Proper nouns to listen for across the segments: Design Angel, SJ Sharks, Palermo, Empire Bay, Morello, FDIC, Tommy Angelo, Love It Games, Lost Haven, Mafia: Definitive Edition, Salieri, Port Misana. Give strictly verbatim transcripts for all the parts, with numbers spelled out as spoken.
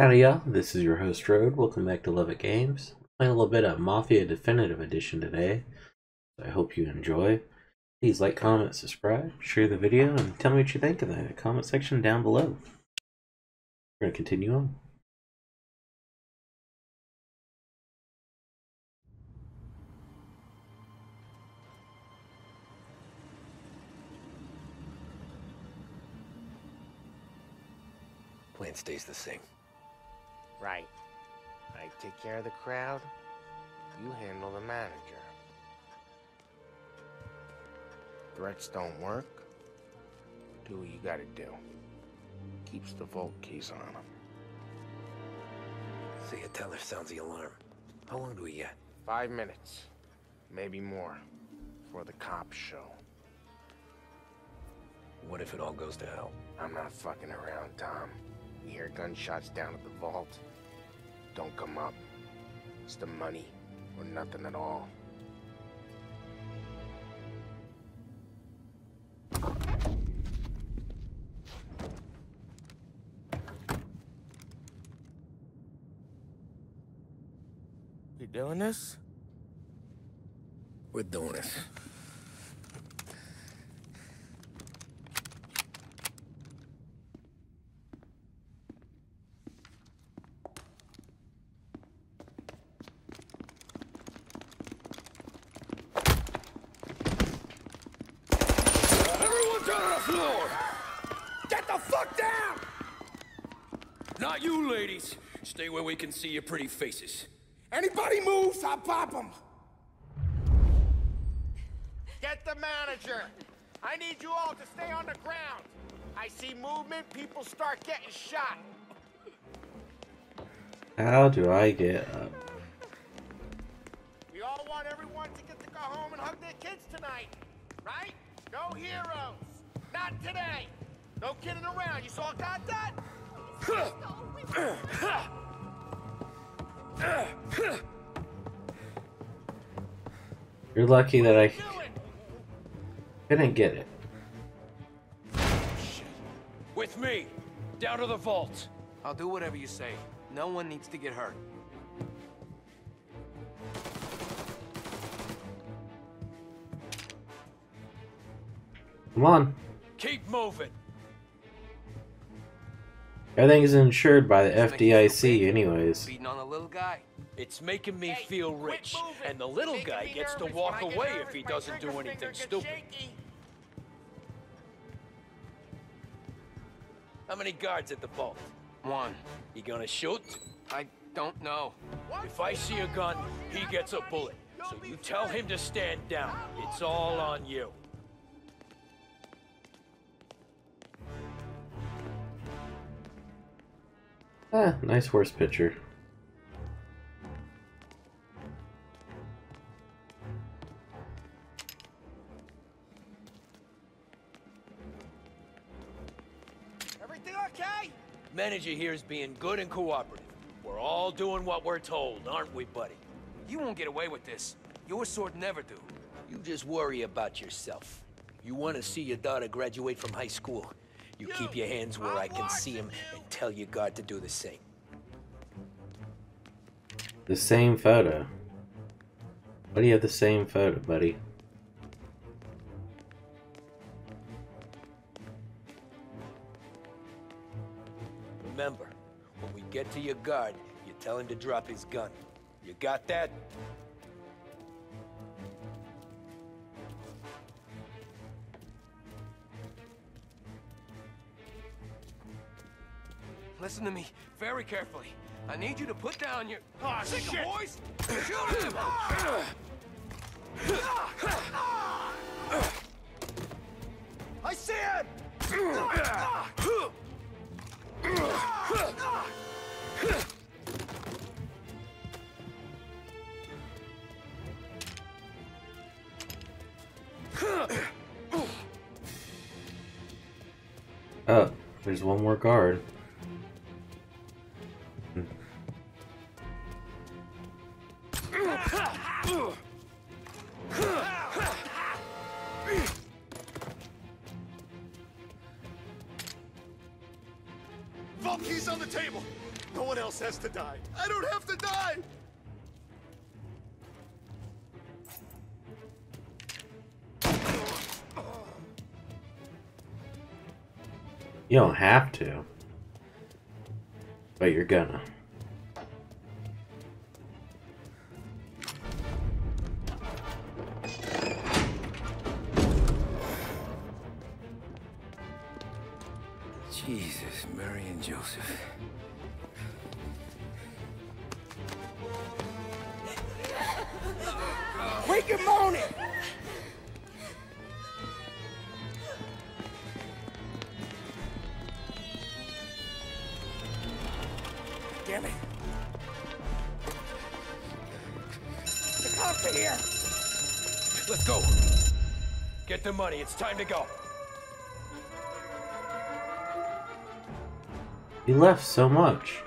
Howdy y'all, this is your host Rode. Welcome back to Love It Games. I'm playing a little bit of Mafia Definitive Edition today. I hope you enjoy. Please like, comment, subscribe, share the video, and tell me what you think in the comment section down below. We're going to continue on. Plan stays the same. Right. I take care of the crowd, you handle the manager. Threats don't work, do what you gotta do. Keeps the vault keys on them. So your teller sounds the alarm. How long do we get? Five minutes, maybe more, before the cops show. What if it all goes to hell? I'm not fucking around, Tom. You hear gunshots down at the vault. Don't come up. It's the money or nothing at all. You doing this? We're doing it. Not you, ladies. Stay where we can see your pretty faces. Anybody moves, I'll pop them. Get the manager. I need you all to stay on the ground. I see movement, people start getting shot. How do I get up? We all want everyone to get to go home and hug their kids tonight, right? No heroes. Not today. No kidding around. You all got that? Huh. Huh. Huh. Huh. Huh. You're lucky that I didn't get it. With me, down to the vault. I'll do whatever you say. No one needs to get hurt. Come on. Keep moving. Everything is insured by the F D I C anyways. It's making me feel rich, and the little guy gets to walk away if he doesn't do anything stupid. How many guards at the vault? One. You gonna shoot? I don't know. If I see a gun, he gets a bullet. So you tell him to stand down. It's all on you. Ah, nice horse picture. Everything okay? Manager here is being good and cooperative. We're all doing what we're told, aren't we, buddy? You won't get away with this. Your sort never do. You just worry about yourself. You want to see your daughter graduate from high school. You keep your hands where I can see them and tell your guard to do the same. The same photo. Why do you have the same photo, buddy? Remember, when we get to your guard, you tell him to drop his gun. You got that? Listen to me very carefully. I need you to put down your... Oh, sick shit. Of boys! Shoot him! I see him! Oh, there's one more guard. Vault keys on the table. No one else has to die. I don't have to die! You don't have to, but you're gonna. Jesus, Mary and Joseph. Wake him on it! Damn it. The cops are here. Let's go. Get the money. It's time to go. He left so much.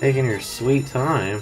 Taking your sweet time.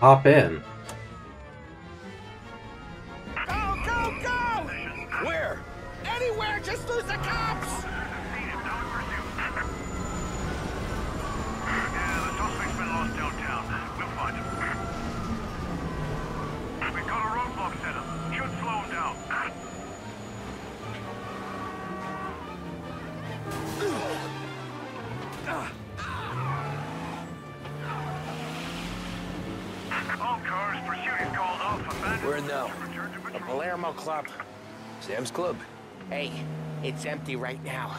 Hop in. Go, go, go! Where? Anywhere, just lose the cops! Yeah, the suspect's been lost downtown. We'll find him. We've got a roadblock set up. Should slow him down. Where now? A Palermo club. Sam's club. Hey, it's empty right now.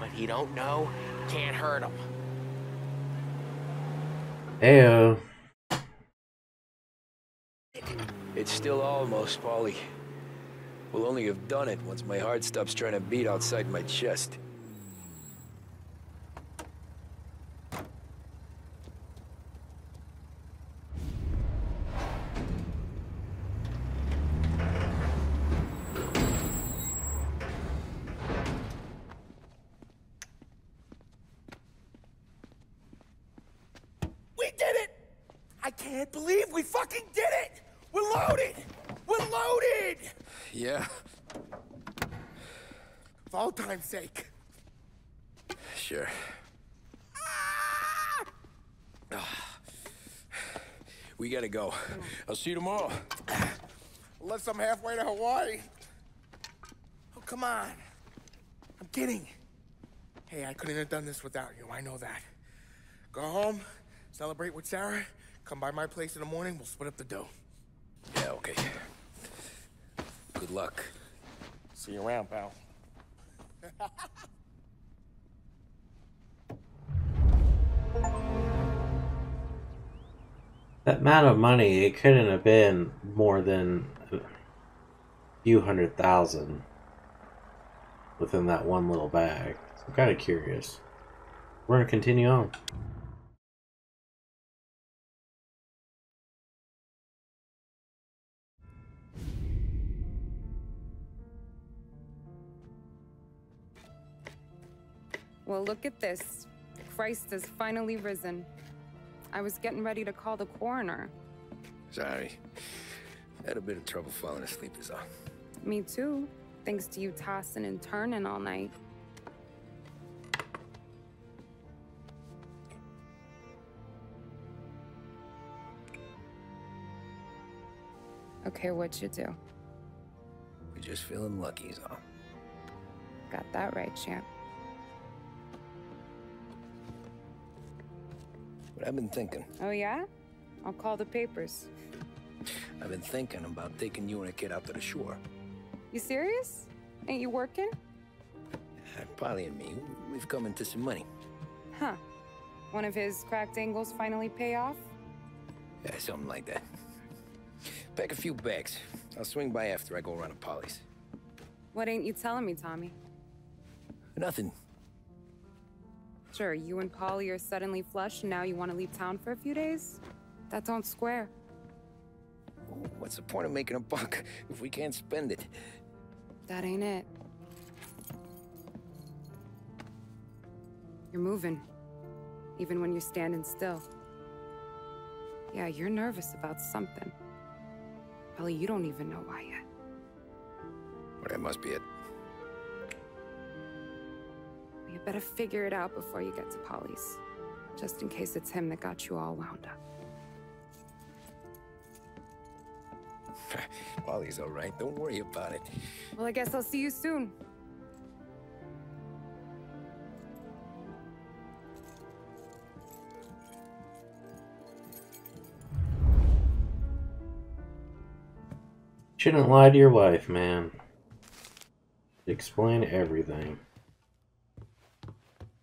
But he don't know, can't hurt him. Heyo. It's still almost, Paulie. We'll only have done it once my heart stops trying to beat outside my chest. Sake. Sure. Ah! Ah. We gotta go. I'll see you tomorrow. Unless I'm halfway to Hawaii. Oh, come on. I'm kidding. Hey, I couldn't have done this without you. I know that. Go home, celebrate with Sarah, come by my place in the morning, we'll split up the dough. Yeah, okay. Good luck. See you around, pal. That amount of money, it couldn't have been more than a few hundred thousand within that one little bag. So I'm kind of curious. We're going to continue on. Well, look at this. Christ has finally risen. I was getting ready to call the coroner. Sorry. Had a bit of trouble falling asleep is all. Me too. Thanks to you tossing and turning all night. Okay, what'd you do? We're just feeling lucky is all. Got that right, champ. What I've been thinking. Oh, yeah? I'll call the papers. I've been thinking about taking you and a kid out to the shore. You serious? Ain't you working? Polly and me, we've come into some money. Huh. One of his cracked angles finally pay off? Yeah, something like that. Pack a few bags. I'll swing by after I go around to Polly's. What ain't you telling me, Tommy? Nothing. Sure, you and Polly are suddenly flush and now you want to leave town for a few days? That don't square. What's the point of making a buck if we can't spend it? That ain't it. You're moving, even when you're standing still. Yeah, you're nervous about something. Probably you don't even know why yet. Well, that must be it. You better figure it out before you get to Polly's, just in case it's him that got you all wound up. Polly's all right. Don't worry about it. Well, I guess I'll see you soon. Shouldn't lie to your wife, man. Explain everything.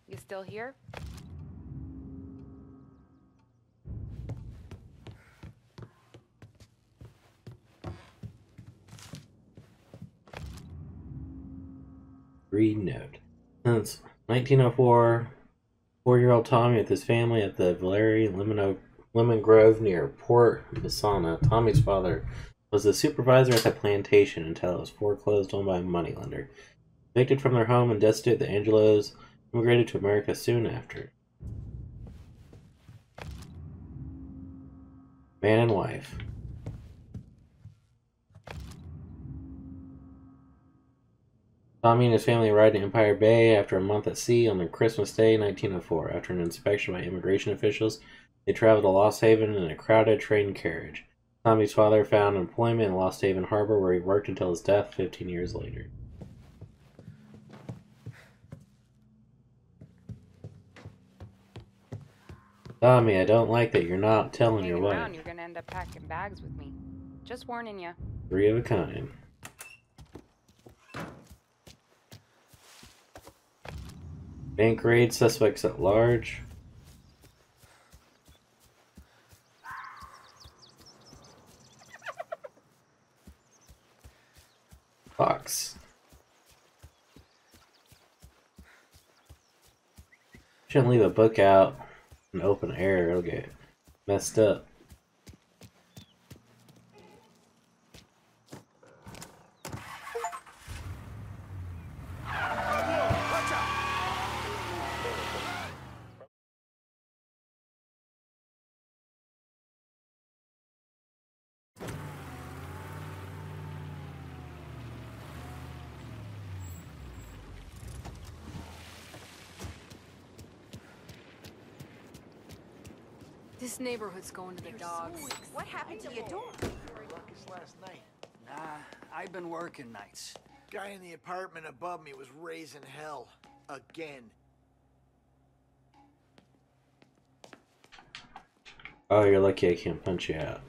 You still here? Read note. Since nineteen oh four, four-year-old Tommy with his family at the Valeri Lemon, Lemon Grove near Port Misana. Tommy's father was the supervisor at the plantation until it was foreclosed on by a moneylender. Evicted from their home and destitute, the Angelos immigrated to America soon after. Man and wife. Tommy and his family arrived in Empire Bay after a month at sea on their Christmas Day, nineteen oh four. After an inspection by immigration officials, they traveled to Lost Haven in a crowded train carriage. Tommy's father found employment in Lost Haven Harbor, where he worked until his death fifteen years later. Tommy, I don't like that you're not telling your wife. You're gonna end up packing bags with me. Just warning you. Three of a kind. Bank raid, suspects at large. Fox. Shouldn't leave a book out in open air, it'll get messed up. This neighborhood's going to the dogs. What happened to your door? Last night. Nah, I've been working nights. Guy in the apartment above me was raising hell again. Oh, you're lucky I can't punch you out.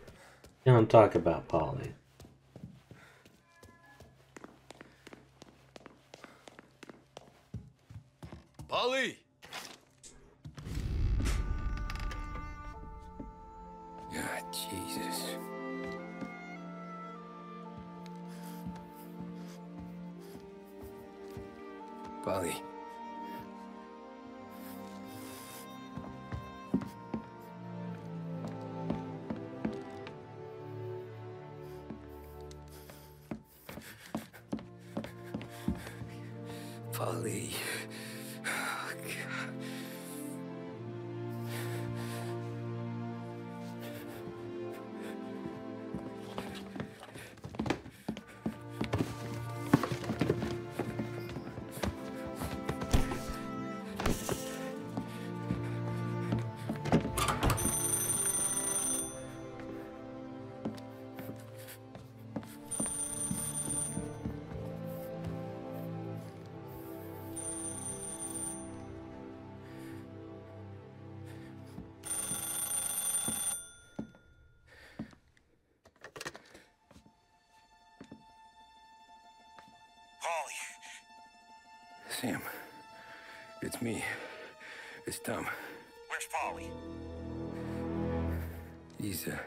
You don't talk about Polly. Polly! Jesus. Polly. Polly. Sam, it's me. It's Tom. Where's Polly? He's, uh...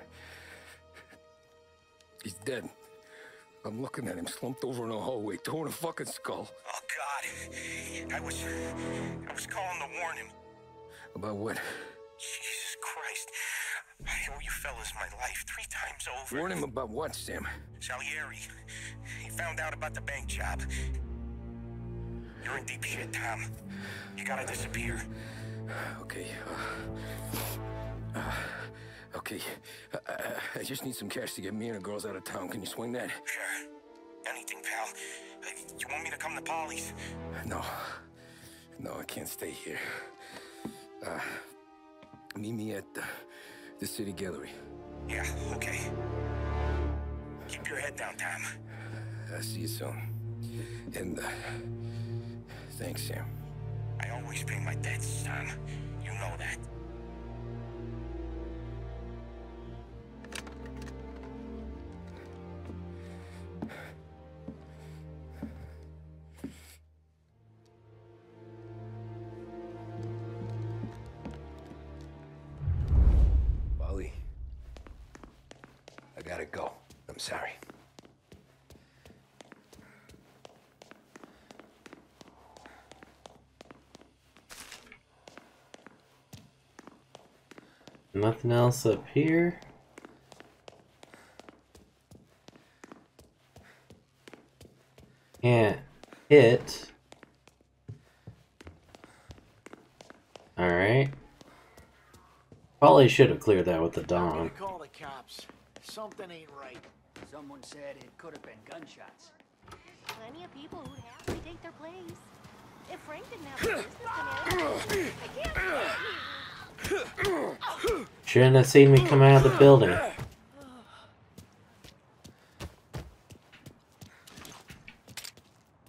he's dead. I'm looking at him slumped over in a hallway, torn a fucking skull. Oh, God. I was... I was calling to warn him. About what? Jesus Christ. I owe you fellas my life three times over. Warn him about what, Sam? Salieri. He found out about the bank job. You're in deep shit, Tom. You gotta disappear. Okay. Uh, uh, okay. Uh, I just need some cash to get me and the girls out of town. Can you swing that? Sure. Anything, pal. Uh, you want me to come to Polly's? No. No, I can't stay here. Uh, meet me at the, the city gallery. Yeah, okay. Keep your head down, Tom. I'll see you soon. And, uh... thanks, Sam. I always pay my debts, Tom. You know that. Polly, I gotta go. I'm sorry. Nothing else up here. Can't hit. Alright. Probably should have cleared that with the Dawn. Call the cops. Something ain't right. Someone said it could have been gunshots. Plenty of people who'd have to take their place. If Frank didn't have a business I can't shouldn't have seen me come out of the building.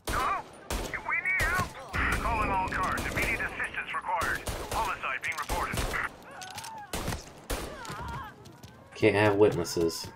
Hello? We need help. Calling all cars. Immediate assistance required. Homicide being reported. Can't have witnesses.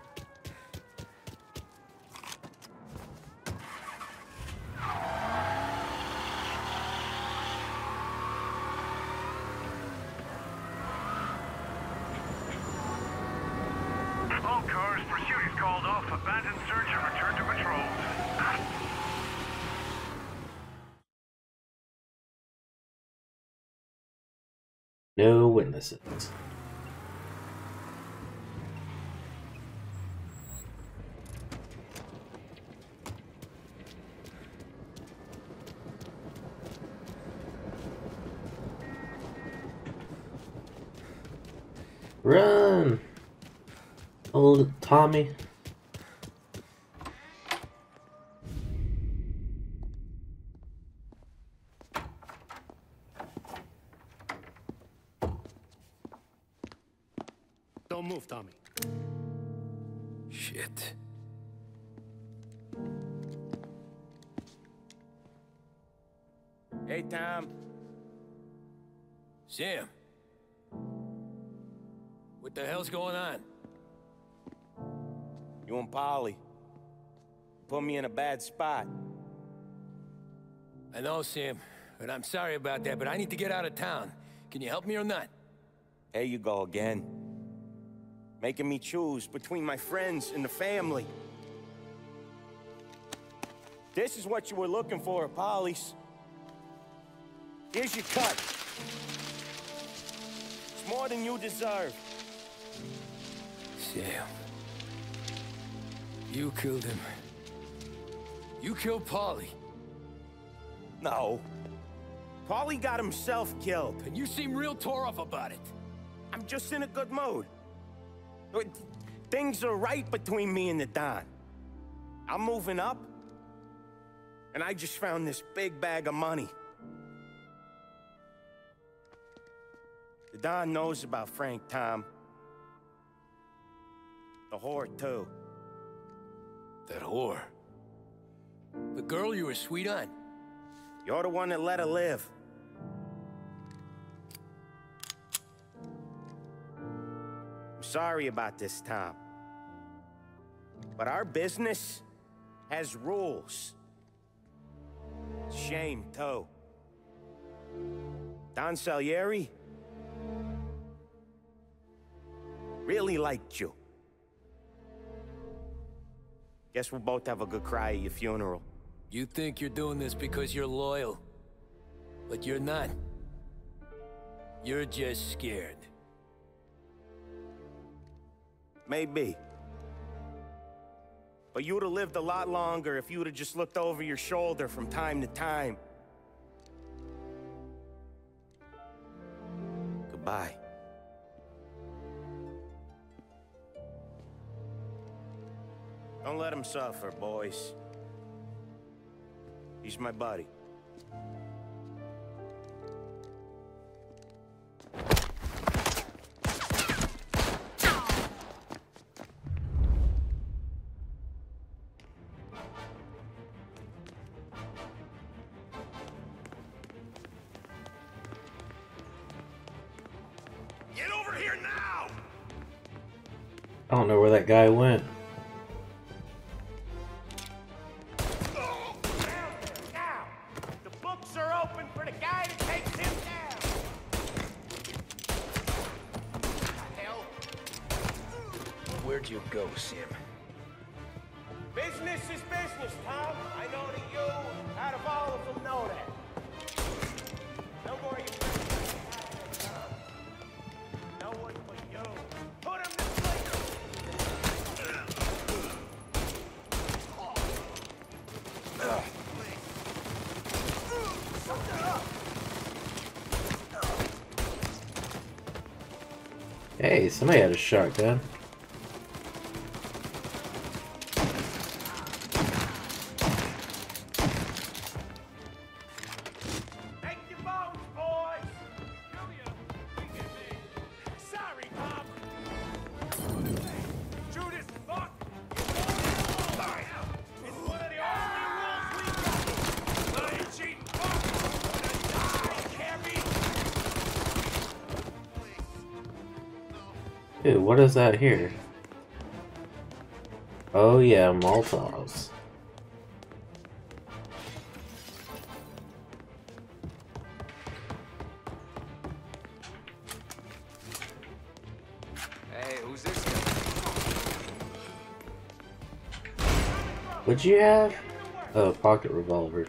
No witnesses. Run, old Tommy. Tommy. Shit. Hey, Tom. Sam. What the hell's going on? You and Polly put me in a bad spot. I know, Sam, and I'm sorry about that, but I need to get out of town. Can you help me or not? There you go again. Making me choose between my friends and the family. This is what you were looking for at Polly's. Here's your cut. It's more than you deserve. Sam. You killed him. You killed Polly. No. Polly got himself killed. And you seem real tore up about it. I'm just in a good mood. Things are right between me and the Don. I'm moving up, and I just found this big bag of money. The Don knows about Frank, Tom. The whore, too. That whore? The girl you were sweet on? You're the one that let her live. Sorry about this, Tom. But our business has rules. Shame, too. Don Salieri really liked you. Guess we'll both have a good cry at your funeral. You think you're doing this because you're loyal, but you're not. You're just scared. Maybe. But you would have lived a lot longer if you would have just looked over your shoulder from time to time. Goodbye. Don't let him suffer, boys. He's my buddy. Get over here now! I don't know where that guy went. Hey, somebody had a shotgun. Make your bones, boys! Sorry, Pop. Judas, fuck! Sorry. It's one of the only rules we got. Let it cheat, fuck! Carry. Dude, what is that here? Oh yeah, Molotovs. Hey, who's this guy? What'd you have? Oh, pocket revolver.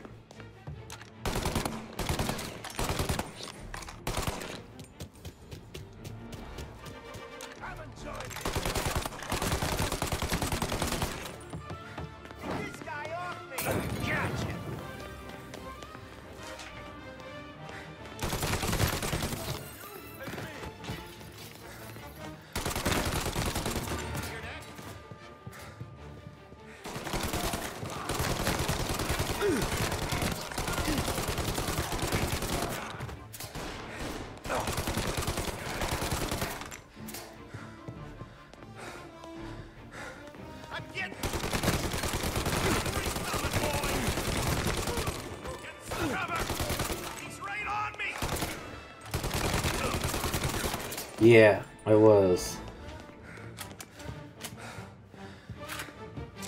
Yeah, I was.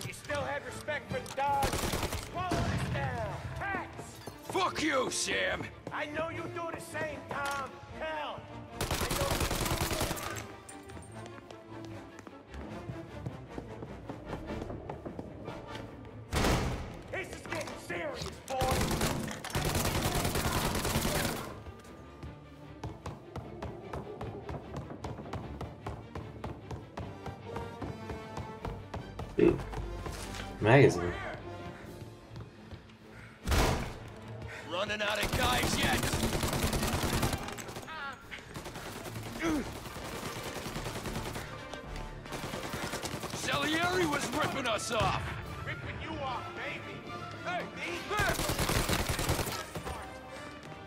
You still have respect for the dog? Swallow this down! Hacks! Fuck you, Sam! I know you do the same, Tom! Hell! I know you... This is getting serious, boy! Ooh, magazine. Running out of guys yet. Salieri was ripping us off. Ripping you off, baby. Hey,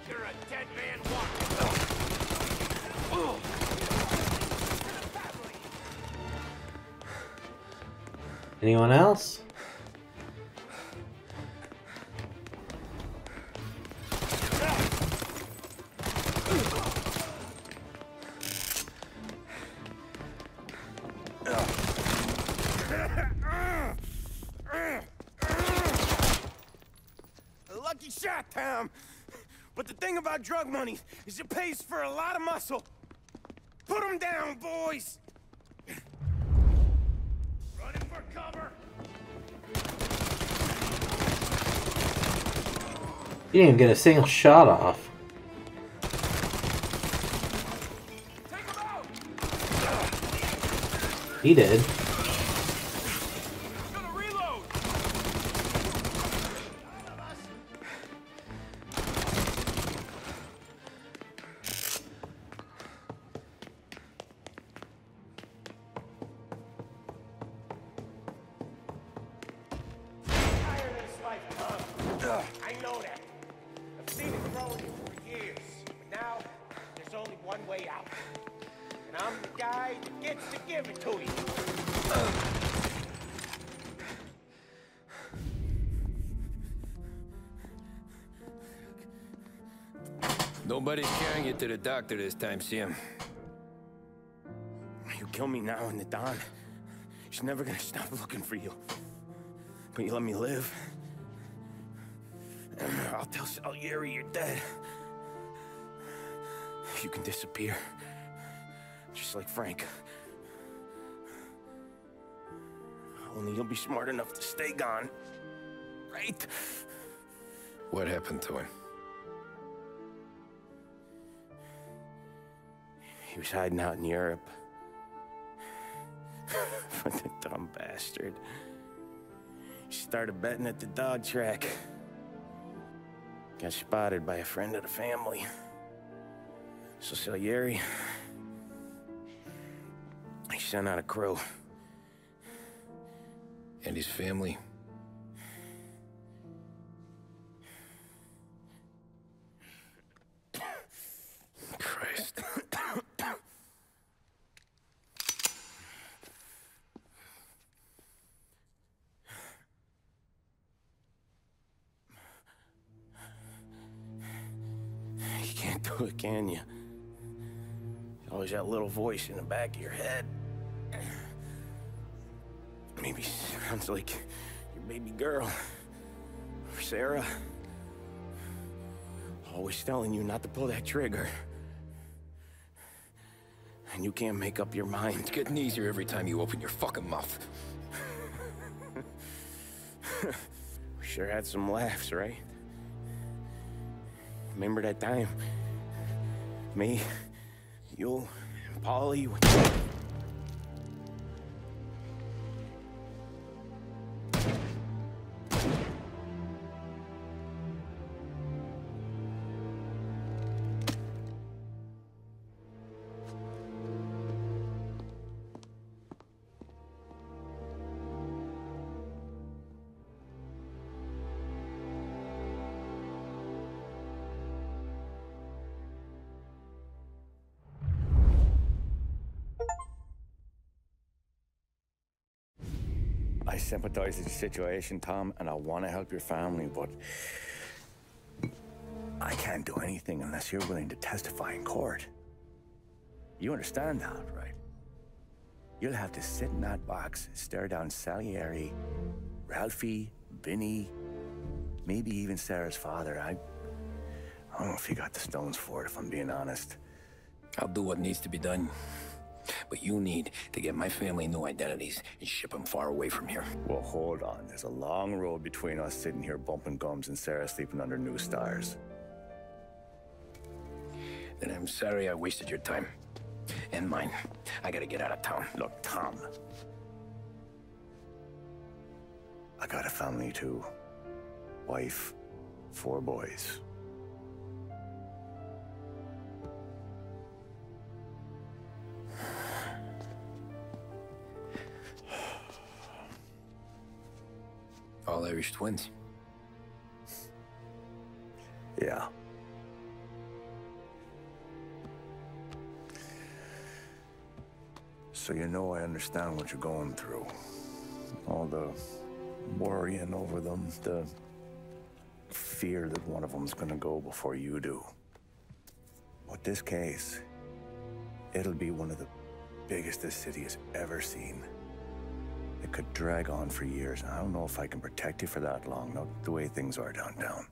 you're a dead man walking. Oh. Oh. Anyone else? Lucky shot, Tom. But the thing about drug money is it pays for a lot of muscle. Put them down, boys! Running for cover! You didn't even get a single shot off. Take him out. He did. Nobody's carrying you to the doctor this time, Sam. You kill me now in the dawn. She's never gonna stop looking for you. But you let me live. I'll tell Salieri you're dead. You can disappear. Just like Frank. Only you'll be smart enough to stay gone. Right? What happened to him? He was hiding out in Europe. What a dumb bastard. He started betting at the dog track. Got spotted by a friend of the family. So Salieri, he sent out a crew. And his family? Christ. Do it, can you? Always that little voice in the back of your head. Maybe sounds like your baby girl or Sarah. Always telling you not to pull that trigger. And you can't make up your mind. It's getting easier every time you open your fucking mouth. We sure had some laughs, right? Remember that time? Me, you, and Polly. I sympathize with the situation, Tom, and I want to help your family, but I can't do anything unless you're willing to testify in court. You understand that, right? You'll have to sit in that box, stare down Salieri, Ralphie, Vinny, maybe even Sarah's father. I, I don't know if you got the stones for it, if I'm being honest. I'll do what needs to be done. But you need to get my family new identities and ship them far away from here. Well, hold on. There's a long road between us sitting here bumping gums and Sarah sleeping under new stars. Then I'm sorry I wasted your time. And mine. I gotta get out of town. Look, Tom. I got a family too. Wife, four boys. All Irish twins. Yeah. So you know I understand what you're going through. All the worrying over them, the fear that one of them's gonna go before you do. But this case, it'll be one of the biggest this city has ever seen. It could drag on for years. I don't know if I can protect you for that long, not the way things are downtown.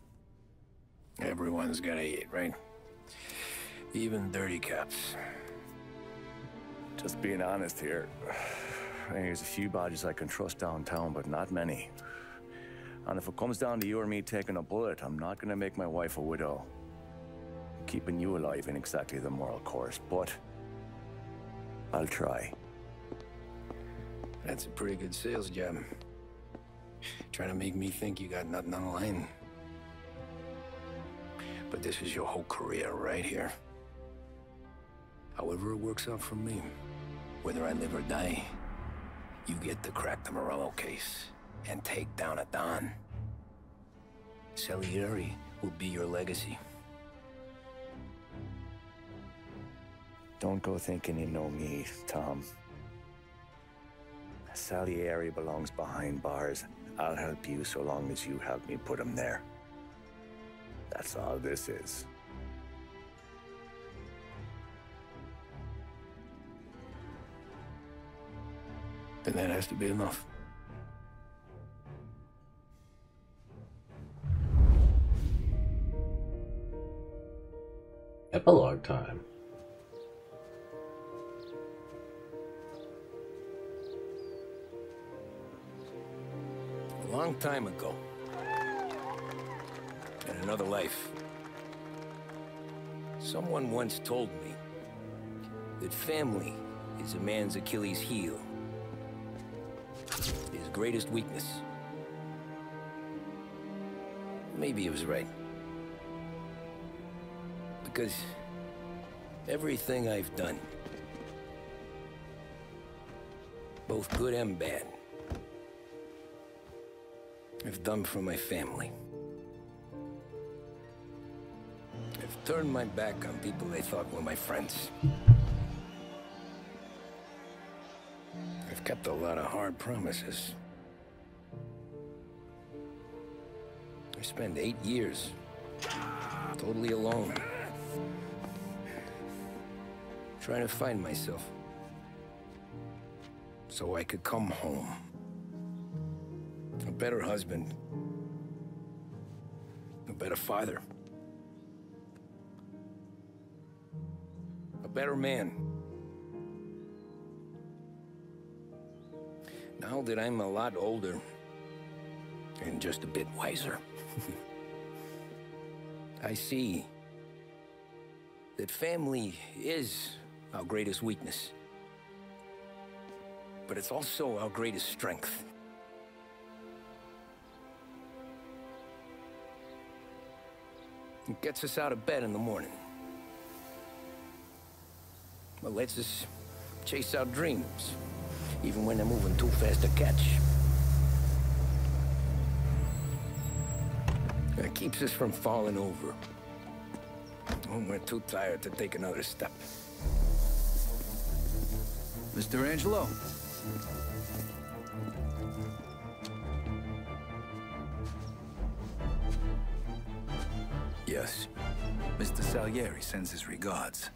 Everyone's gotta eat, right? Even dirty cops. Just being honest here. There's a few bodies I can trust downtown, but not many. And if it comes down to you or me taking a bullet, I'm not gonna make my wife a widow. Keeping you alive ain't exactly the moral course, but I'll try. That's a pretty good sales job. Trying to make me think you got nothing on the line. But this is your whole career right here. However it works out for me, whether I live or die, you get to crack the Morello case and take down a Don. Salieri will be your legacy. Don't go thinking you know me, Tom. Salieri belongs behind bars. I'll help you so long as you help me put him there. That's all this is. Then that has to be enough. Epilogue time. A long time ago, in another life, someone once told me that family is a man's Achilles heel, his greatest weakness. Maybe he was right. Because everything I've done, both good and bad, I've done for my family. I've turned my back on people they thought were my friends. I've kept a lot of hard promises. I spent eight years totally alone, trying to find myself so I could come home. A better husband, a better father, a better man. Now that I'm a lot older and just a bit wiser, I see that family is our greatest weakness, but it's also our greatest strength. It gets us out of bed in the morning. It lets us chase our dreams, even when they're moving too fast to catch. It keeps us from falling over when we're too tired to take another step. Mister Angelo. Yes. Mister Salieri sends his regards.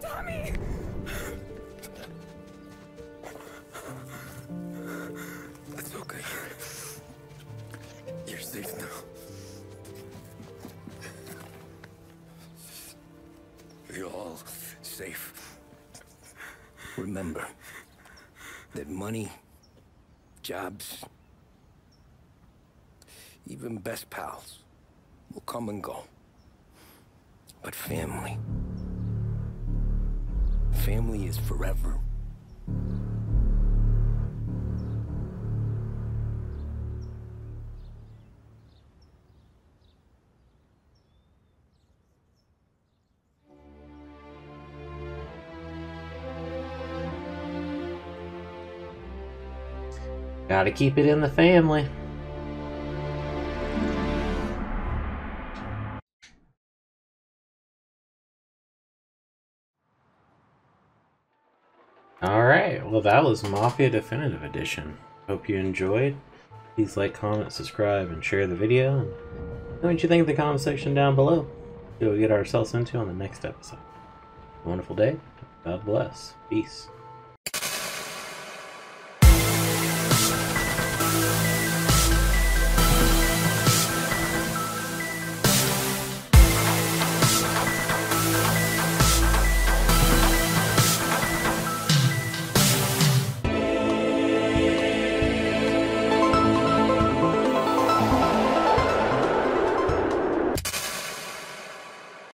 Tommy! That's okay. You're safe now. You're all safe. Remember that money, jobs, even best pals will come and go. But family, family is forever. Gotta keep it in the family. Alright, well that was Mafia Definitive Edition. Hope you enjoyed. Please like, comment, subscribe, and share the video. And let me know what you think in the comment section down below. See what we get ourselves into on the next episode. Have a wonderful day. God bless. Peace.